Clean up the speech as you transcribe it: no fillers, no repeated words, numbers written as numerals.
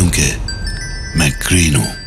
क्योंकि मैं ग्रीन हूं।